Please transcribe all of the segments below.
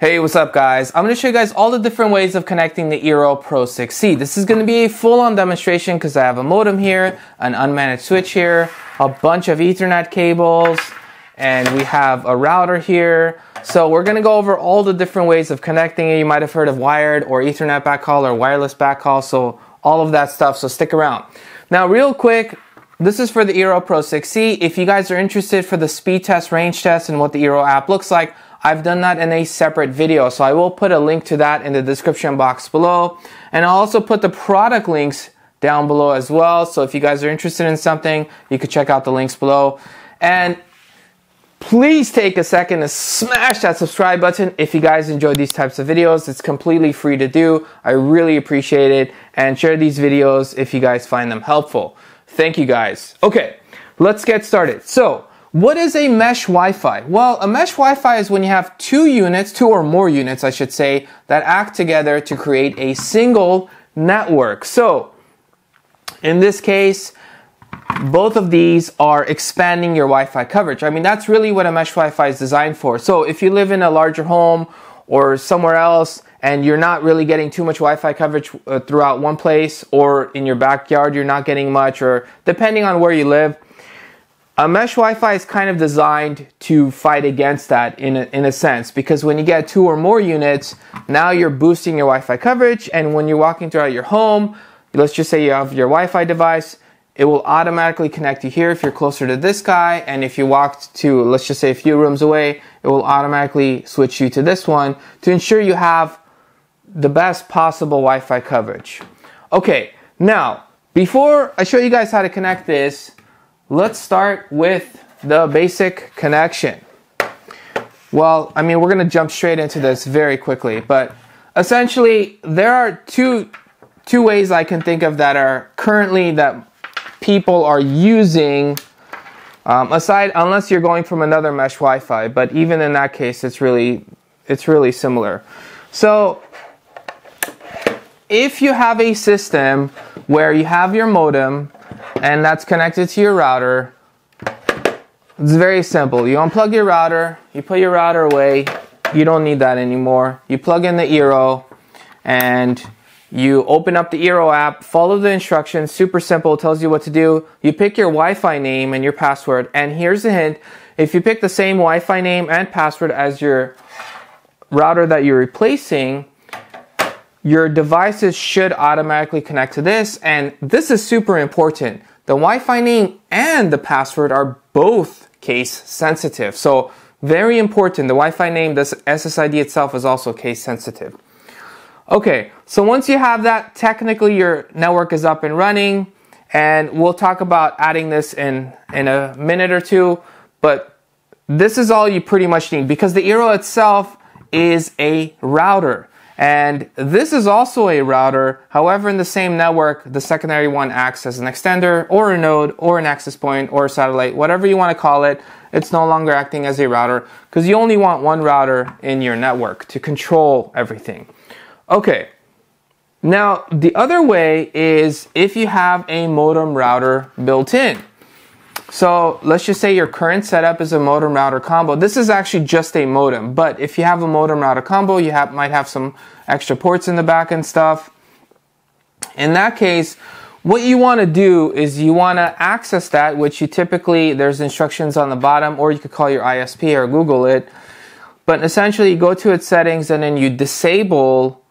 Hey, what's up guys? I'm going to show you guys all the different ways of connecting the Eero Pro 6E. This is going to be a full-on demonstration because I have a modem here, an unmanaged switch here, a bunch of Ethernet cables, and we have a router here. So we're going to go over all the different ways of connecting it. You might have heard of wired or Ethernet backhaul or wireless backhaul, so all of that stuff, so stick around. Now real quick, this is for the Eero Pro 6E. If you guys are interested for the speed test, range test, and what the Eero app looks like, I've done that in a separate video, so I will put a link to that in the description box below. And I'll also put the product links down below as well, so if you guys are interested in something, you could check out the links below. And please take a second to smash that subscribe button if you guys enjoy these types of videos. It's completely free to do. I really appreciate it. And share these videos if you guys find them helpful. Thank you guys. Okay, let's get started. So, what is a mesh Wi-Fi? Well, a mesh Wi-Fi is when you have two or more units, I should say, that act together to create a single network. So, in this case, both of these are expanding your Wi-Fi coverage. I mean, that's really what a mesh Wi-Fi is designed for. So, if you live in a larger home or somewhere else, and you're not really getting too much Wi-Fi coverage throughout one place, or in your backyard you're not getting much, or depending on where you live, a mesh Wi-Fi is kind of designed to fight against that in a sense, because when you get two or more units, now you're boosting your Wi-Fi coverage, and when you're walking throughout your home, let's just say you have your Wi-Fi device, it will automatically connect you here if you're closer to this guy, and if you walked to, let's just say, a few rooms away, it will automatically switch you to this one to ensure you have the best possible Wi-Fi coverage. Okay, now, before I show you guys how to connect this, let's start with the basic connection. Well, I mean, we're gonna jump straight into this very quickly, but essentially, there are two ways I can think of that are currently that people are using, unless you're going from another mesh Wi-Fi, but even in that case, it's really similar. So, if you have a system where you have your modem and that's connected to your router, it's very simple. You unplug your router, you put your router away, you don't need that anymore. You plug in the Eero and you open up the Eero app, follow the instructions, super simple, it tells you what to do. You pick your Wi-Fi name and your password, and here's a hint, if you pick the same Wi-Fi name and password as your router that you're replacing, your devices should automatically connect to this, and this is super important. The Wi-Fi name and the password are both case sensitive. So very important, the Wi-Fi name, this SSID itself is also case sensitive. Okay, so once you have that, technically your network is up and running, and we'll talk about adding this in a minute or two, but this is all you pretty much need because the Eero itself is a router. And this is also a router, however in the same network, the secondary one acts as an extender, or a node, or an access point, or a satellite, whatever you want to call it, it's no longer acting as a router, because you only want one router in your network to control everything. Okay, now the other way is if you have a modem router built in. So let's just say your current setup is a modem router combo. This is actually just a modem, but if you have a modem router combo, you might have some extra ports in the back and stuff. In that case, what you want to do is you want to access that, which you typically, there's instructions on the bottom, or you could call your ISP or Google it. But essentially, you go to its settings and then you disable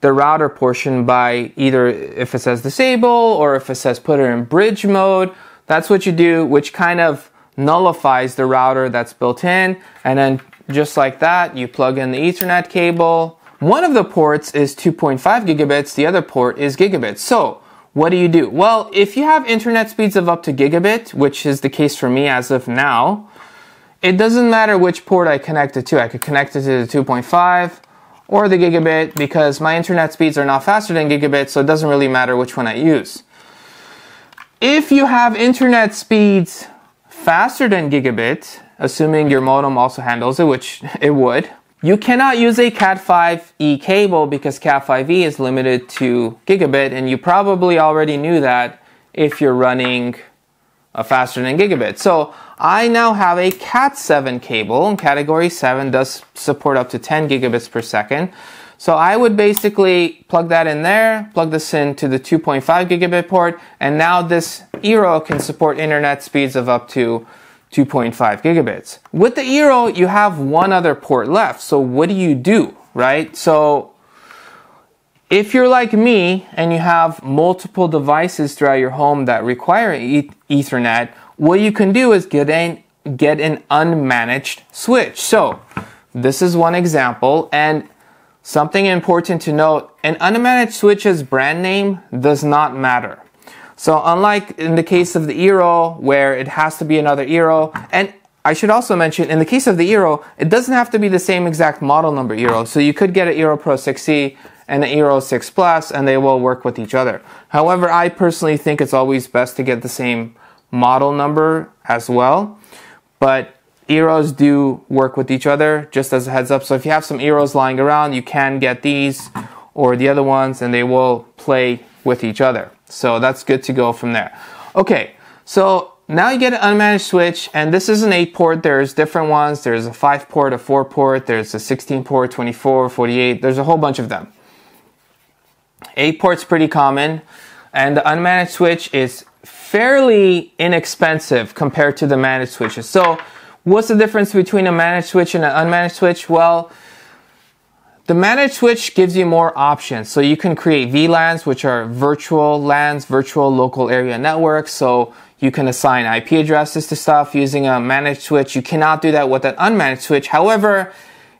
the router portion by either if it says disable or if it says put it in bridge mode. That's what you do, which kind of nullifies the router that's built in. And then just like that, you plug in the Ethernet cable. One of the ports is 2.5 gigabits, the other port is gigabits. So what do you do? Well, if you have internet speeds of up to gigabit, which is the case for me as of now, it doesn't matter which port I connect it to. I could connect it to the 2.5 or the gigabit because my internet speeds are not faster than gigabit, so it doesn't really matter which one I use. If you have internet speeds faster than gigabit, assuming your modem also handles it, which it would, you cannot use a Cat5e cable because Cat5e is limited to gigabit, and you probably already knew that if you're running faster than gigabit. So I now have a Cat7 cable, and category 7 does support up to 10 gigabits per second. So I would basically plug that in there, plug this into the 2.5 gigabit port, and now this Eero can support internet speeds of up to 2.5 gigabits. With the Eero, you have one other port left. So what do, right? So if you're like me and you have multiple devices throughout your home that require Ethernet, what you can do is get an unmanaged switch. So this is one example, and something important to note, an unmanaged switch's brand name does not matter. So unlike in the case of the Eero, where it has to be another Eero, and I should also mention, in the case of the Eero, it doesn't have to be the same exact model number Eero. So you could get an Eero Pro 6E and an Eero 6+, and they will work with each other. However, I personally think it's always best to get the same model number as well. But Eeros do work with each other, just as a heads up. So if you have some Eeros lying around, you can get these or the other ones, and they will play with each other. So that's good to go from there. Okay, so now you get an unmanaged switch, and this is an 8-port. There's different ones. There's a 5-port, a 4-port, there's a 16-port, 24, 48. There's a whole bunch of them. 8-port's pretty common, and the unmanaged switch is fairly inexpensive compared to the managed switches. So what's the difference between a managed switch and an unmanaged switch? Well, the managed switch gives you more options. So you can create VLANs, which are virtual LANs, virtual local area networks. So you can assign IP addresses to stuff using a managed switch. You cannot do that with an unmanaged switch. However,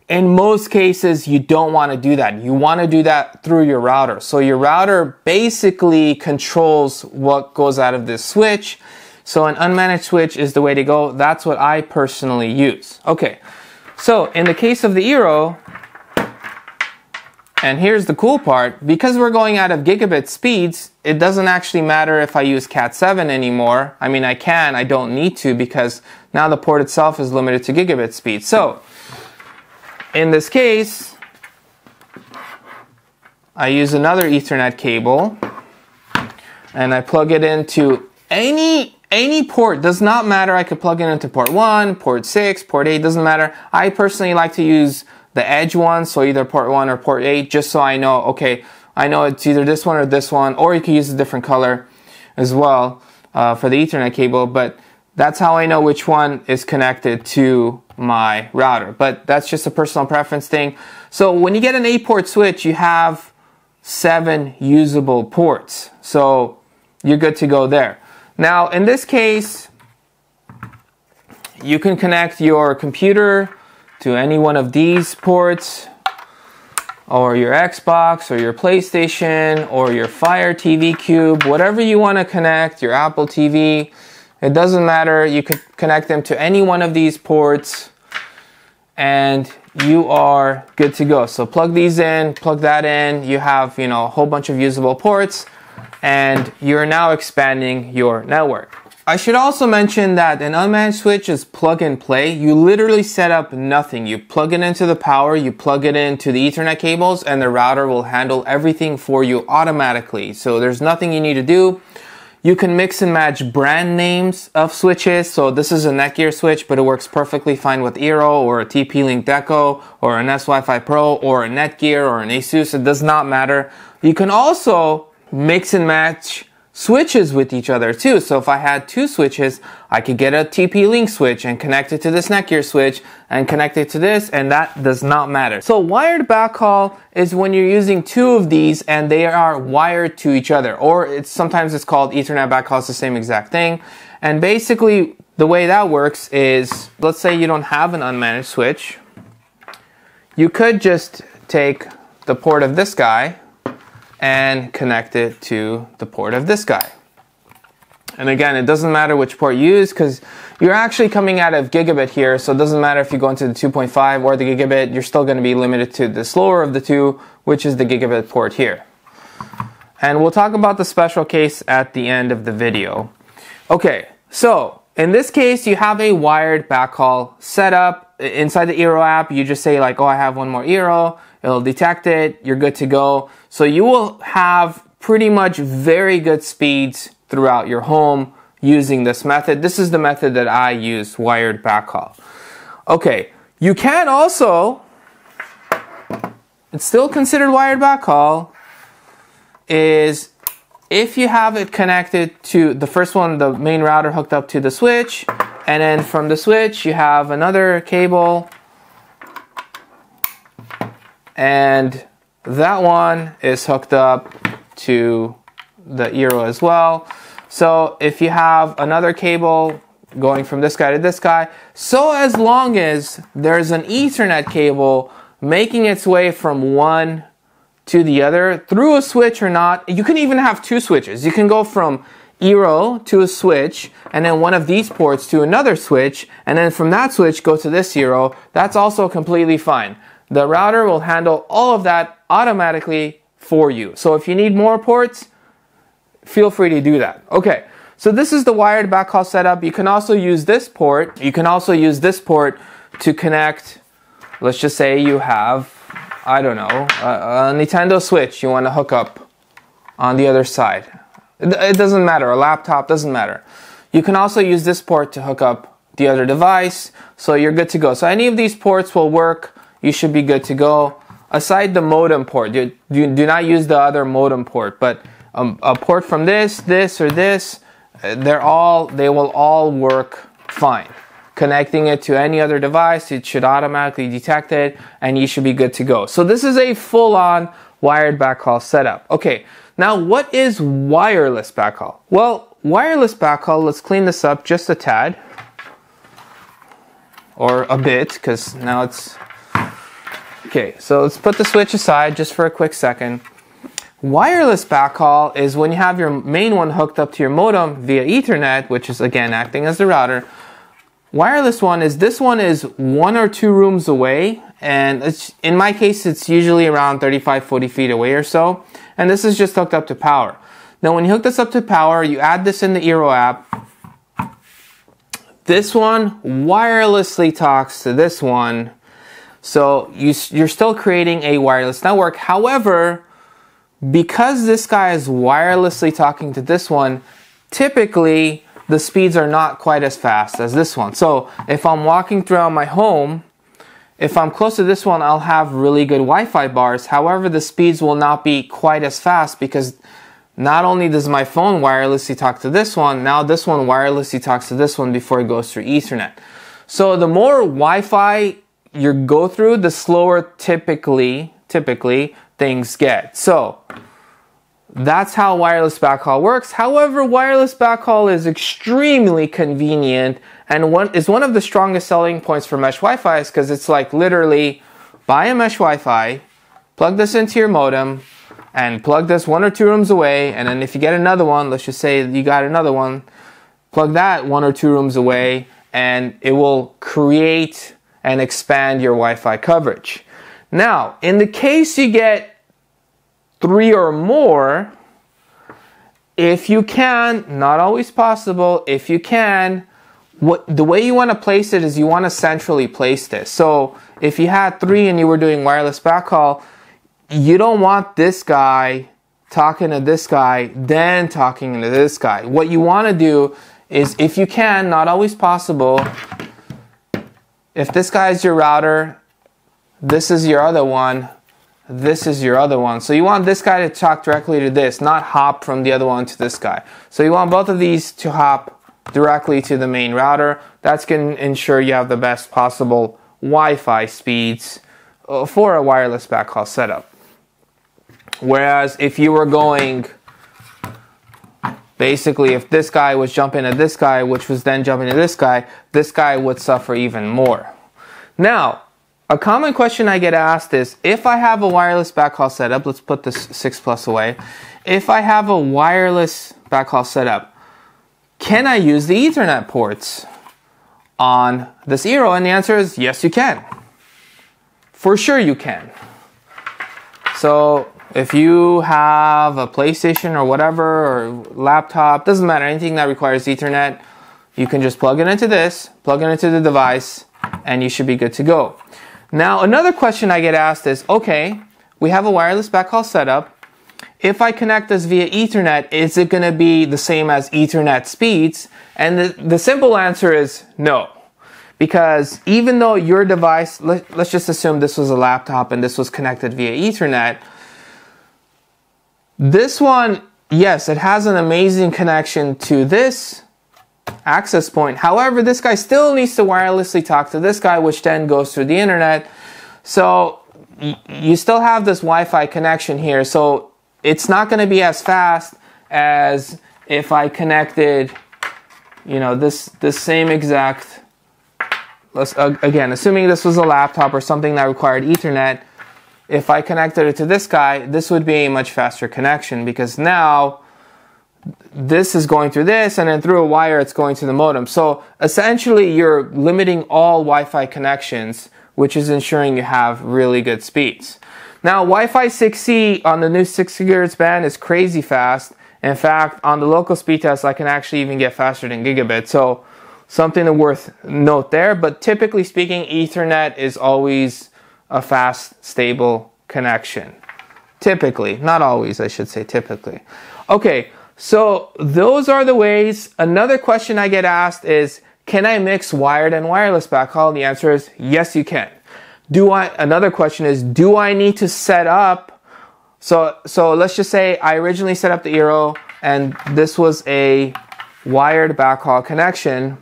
in most cases, you don't want to do that. You want to do that through your router. So your router basically controls what goes out of this switch. So an unmanaged switch is the way to go. That's what I personally use. Okay, so in the case of the Eero, and here's the cool part, because we're going out of gigabit speeds, it doesn't actually matter if I use Cat7 anymore. I mean, I can, I don't need to, because now the port itself is limited to gigabit speed. So in this case, I use another Ethernet cable, and I plug it into any port. Does not matter. I could plug it into port 1, port 6, port 8, doesn't matter. I personally like to use the edge one, so either port 1 or port 8, just so I know, okay, I know it's either this one or this one, or you can use a different color as well for the Ethernet cable, but that's how I know which one is connected to my router. But that's just a personal preference thing. So when you get an 8-port switch, you have 7 usable ports. So you're good to go there. Now, in this case, you can connect your computer to any one of these ports, or your Xbox, or your PlayStation, or your Fire TV Cube, whatever you want to connect, your Apple TV, it doesn't matter. You could connect them to any one of these ports, and you are good to go. So plug these in, plug that in, you have, you know, a whole bunch of usable ports, and you're now expanding your network. I should also mention that an unmanaged switch is plug and play. You literally set up nothing. You plug it into the power, you plug it into the Ethernet cables, and the router will handle everything for you automatically. So there's nothing you need to do. You can mix and match brand names of switches. So this is a Netgear switch, but it works perfectly fine with Eero or a TP-Link Deco or a Nest Wifi Pro or a Netgear or an Asus. It does not matter. You can also mix and match switches with each other too. So if I had 2 switches, I could get a TP-Link switch and connect it to this Netgear switch and connect it to this, and that does not matter. So wired backhaul is when you're using 2 of these and they are wired to each other, or sometimes it's called Ethernet backhaul. It's the same exact thing. And basically the way that works is, let's say you don't have an unmanaged switch. You could just take the port of this guy and connect it to the port of this guy. And again, it doesn't matter which port you use, because you're actually coming out of gigabit here, so it doesn't matter if you go into the 2.5 or the gigabit, you're still going to be limited to the slower of the two, which is the gigabit port here. And we'll talk about the special case at the end of the video. Okay, so in this case, you have a wired backhaul setup. Inside the Eero app, you just say like, oh, I have one more Eero. It'll detect it, you're good to go. So you will have pretty much very good speeds throughout your home using this method. This is the method that I use, wired backhaul. Okay, you can also, it's still considered wired backhaul, is if you have it connected to the first one, the main router hooked up to the switch, and then from the switch you have another cable, and that one is hooked up to the Eero as well. So if you have another cable going from this guy to this guy, so as long as there's an Ethernet cable making its way from one to the other through a switch or not, you can even have two switches. You can go from Eero to a switch, and then one of these ports to another switch, and then from that switch go to this Eero. That's also completely fine. The router will handle all of that automatically for you. So if you need more ports, feel free to do that. Okay, so this is the wired backhaul setup. You can also use this port. You can also use this port to connect, let's just say you have, I don't know, a Nintendo Switch you want to hook up on the other side. It doesn't matter, a laptop, doesn't matter. You can also use this port to hook up the other device, so you're good to go. So any of these ports will work, you should be good to go. Aside the modem port, you do not use the other modem port, but a port from this, this, or this, they will all work fine. Connecting it to any other device, it should automatically detect it, and you should be good to go. So this is a full-on wired backhaul setup. Okay, now what is wireless backhaul? Well, wireless backhaul, let's clean this up just a tad, or a bit, because now it's... Okay, so let's put the switch aside just for a quick second. Wireless backhaul is when you have your main one hooked up to your modem via Ethernet, which is again acting as the router. Wireless one is, this one is one or two rooms away, and it's, in my case it's usually around 35-40 feet away or so, and this is just hooked up to power. Now when you hook this up to power, you add this in the Eero app. This one wirelessly talks to this one, so you're still creating a wireless network. However, because this guy is wirelessly talking to this one, typically the speeds are not quite as fast as this one. So if I'm walking throughout my home, if I'm close to this one, I'll have really good Wi-Fi bars. However, the speeds will not be quite as fast, because not only does my phone wirelessly talk to this one, now this one wirelessly talks to this one before it goes through Ethernet. So the more Wi-Fi you go through, the slower typically things get. So that's how wireless backhaul works. However, wireless backhaul is extremely convenient, and one of the strongest selling points for mesh Wi-Fi is because it's like, literally buy a mesh Wi-Fi, plug this into your modem, and plug this one or two rooms away, and then if you get another one, let's just say you got another one, plug that one or two rooms away, and it will create and expand your Wi-Fi coverage. Now, in the case you get three or more, if you can, not always possible, if you can, the way you want to place it is you want to centrally place this. So if you had three and you were doing wireless backhaul, you don't want this guy talking to this guy, then talking to this guy. What you want to do is, if you can, not always possible, if this guy is your router, this is your other one, this is your other one. So you want this guy to talk directly to this, not hop from the other one to this guy. So you want both of these to hop directly to the main router. That's going to ensure you have the best possible Wi-Fi speeds for a wireless backhaul setup. Whereas if you were going, basically if this guy was jumping at this guy, which was then jumping to this guy would suffer even more. Now, a common question I get asked is, if I have a wireless backhaul setup, let's put this 6+ away, if I have a wireless backhaul setup, can I use the Ethernet ports on this Eero? And the answer is yes, you can. For sure you can. So if you have a PlayStation or whatever, or laptop, doesn't matter, anything that requires Ethernet, you can just plug it into this, plug it into the device, and you should be good to go. Now, another question I get asked is, okay, we have a wireless backhaul setup, if I connect this via Ethernet, is it gonna be the same as Ethernet speeds? And the simple answer is no. Because even though your device, let's just assume this was a laptop and this was connected via Ethernet, this one, yes, it has an amazing connection to this access point. However, this guy still needs to wirelessly talk to this guy, which then goes through the internet. So you still have this Wi-Fi connection here. So it's not going to be as fast as if I connected, you know, this same exact, again, assuming this was a laptop or something that required Ethernet, if I connected it to this guy, this would be a much faster connection, because now this is going through this, and then through a wire it's going to the modem. So essentially you're limiting all Wi-Fi connections, which is ensuring you have really good speeds. Now Wi-Fi 6E on the new 6 GHz band is crazy fast. In fact, on the local speed test I can actually even get faster than gigabit. So something worth note there, but typically speaking, Ethernet is always a fast, stable connection. Typically, not always, I should say typically. Okay, so those are the ways. Another question I get asked is, can I mix wired and wireless backhaul? And the answer is, yes, you can. Another question is, do I need to set up? So let's just say I originally set up the Eero and this was a wired backhaul connection,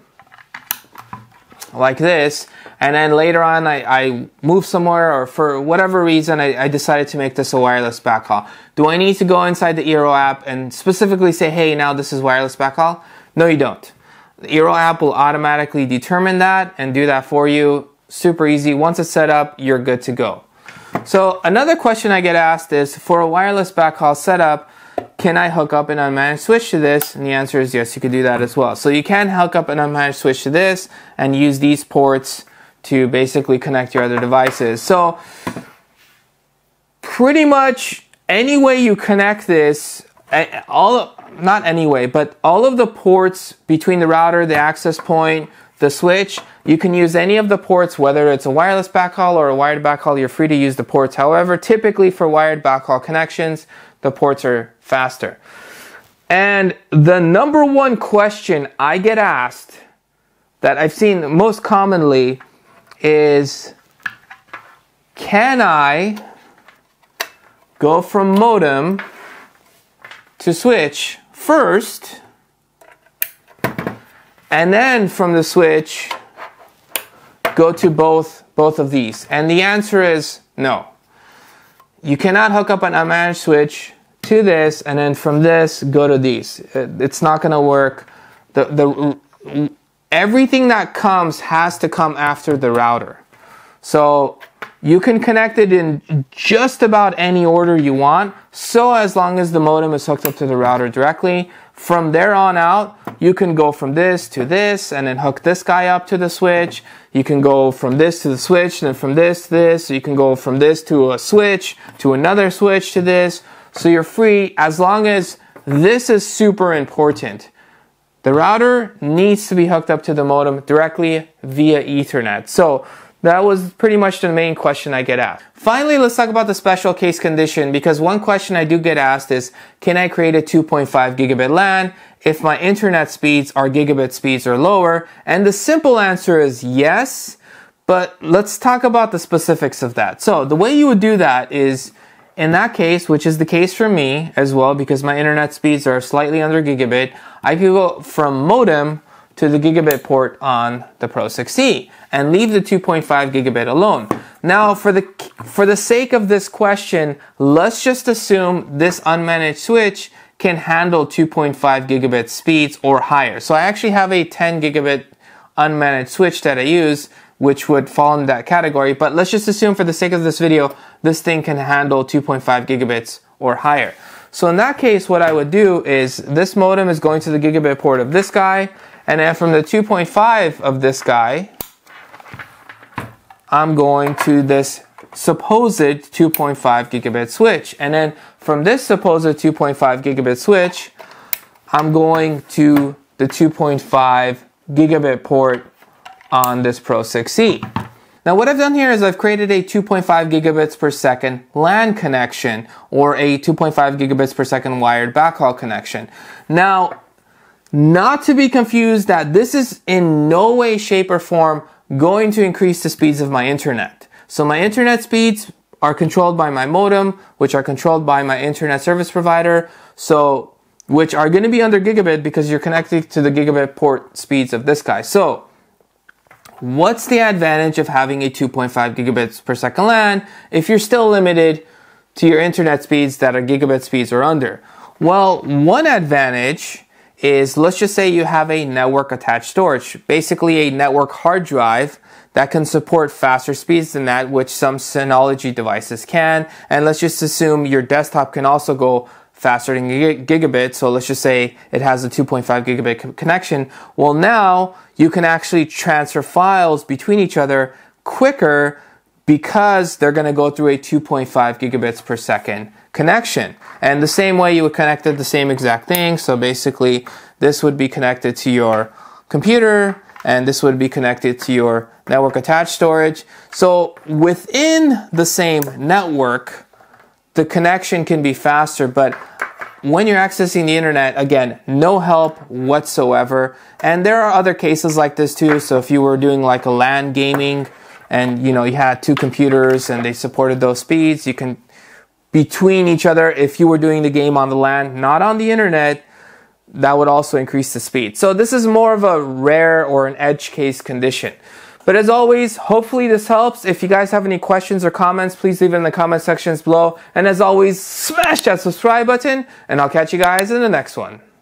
like this, and then later on I moved somewhere, or for whatever reason I decided to make this a wireless backhaul. Do I need to go inside the Eero app and specifically say, hey, now this is wireless backhaul? No, you don't. The Eero app will automatically determine that and do that for you. Super easy. Once it's set up, you're good to go. So another question I get asked is, for a wireless backhaul setup, can I hook up an unmanaged switch to this? And the answer is yes, you could do that as well. So you can hook up an unmanaged switch to this and use these ports to basically connect your other devices. So pretty much any way you connect this, not any way, but all of the ports between the router, the access point, the switch, you can use any of the ports, whether it's a wireless backhaul or a wired backhaul, you're free to use the ports. However, typically for wired backhaul connections, the ports are faster. And the number one question I get asked that I've seen most commonly is, can I go from modem to switch first and then from the switch go to both of these? And the answer is no. You cannot hook up an unmanaged switch to this and then from this go to these. It's not going to work. Everything that comes has to come after the router. So you can connect it in just about any order you want, so as long as the modem is hooked up to the router directly. From there on out, you can go from this to this and then hook this guy up to the switch. You can go from this to the switch, and then from this to this. You can go from this to a switch, to another switch, to this. So you're free, as long as this is super important. The router needs to be hooked up to the modem directly via Ethernet. So that was pretty much the main question I get asked. Finally, let's talk about the special case condition, because one question I do get asked is, can I create a 2.5 gigabit LAN if my internet speeds are gigabit speeds or lower? And the simple answer is yes, but let's talk about the specifics of that. So the way you would do that is, in that case, which is the case for me as well, because my internet speeds are slightly under gigabit, I could go from modem to the gigabit port on the Pro 6E and leave the 2.5 gigabit alone. Now, for the sake of this question, let's just assume this unmanaged switch can handle 2.5 gigabit speeds or higher. So I actually have a 10 gigabit unmanaged switch that I use, which would fall in that category, but let's just assume for the sake of this video, this thing can handle 2.5 gigabits or higher. So in that case, what I would do is, this modem is going to the gigabit port of this guy, and then from the 2.5 of this guy, I'm going to this supposed 2.5 gigabit switch. And then from this supposed 2.5 gigabit switch, I'm going to the 2.5 gigabit port on this Pro 6E. Now what I've done here is I've created a 2.5 gigabits per second LAN connection or a 2.5 gigabits per second wired backhaul connection. Now, not to be confused that this is in no way, shape or form going to increase the speeds of my internet. So my internet speeds are controlled by my modem, which are controlled by my internet service provider, so which are going to be under gigabit because you're connected to the gigabit port speeds of this guy. So what's the advantage of having a 2.5 gigabits per second LAN if you're still limited to your internet speeds that are gigabit speeds or under? Well, one advantage is, let's just say you have a network attached storage, basically a network hard drive that can support faster speeds than that, which some Synology devices can. And let's just assume your desktop can also go faster than gigabit, so let's just say it has a 2.5 gigabit connection. Well, now you can actually transfer files between each other quicker because they're going to go through a 2.5 gigabits per second connection. And the same way you would connect it, the same exact thing. So basically this would be connected to your computer and this would be connected to your network attached storage. So within the same network, the connection can be faster, but when you're accessing the internet, again, no help whatsoever. And there are other cases like this too. So if you were doing like a LAN gaming and, you know, you had two computers and they supported those speeds, you can between each other, if you were doing the game on the LAN, not on the internet, that would also increase the speed. So this is more of a rare or an edge case condition. But as always, hopefully this helps. If you guys have any questions or comments, please leave it in the comment sections below. And as always, smash that subscribe button, and I'll catch you guys in the next one.